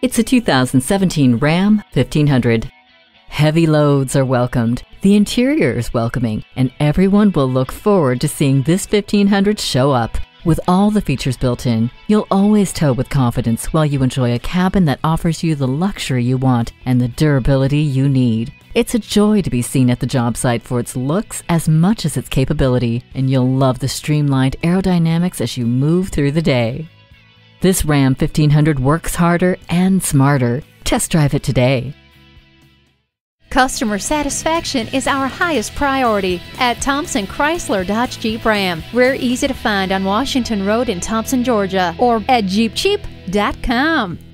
It's a 2017 Ram 1500. Heavy loads are welcomed, the interior is welcoming, and everyone will look forward to seeing this 1500 show up. With all the features built in, you'll always tow with confidence while you enjoy a cabin that offers you the luxury you want and the durability you need. It's a joy to be seen at the job site for its looks as much as its capability, and you'll love the streamlined aerodynamics as you move through the day. This Ram 1500 works harder and smarter. Test drive it today. Customer satisfaction is our highest priority at Thomson Chrysler Dodge Jeep Ram. We're easy to find on Washington Road in Thomson, Georgia, or at JeepCheap.com.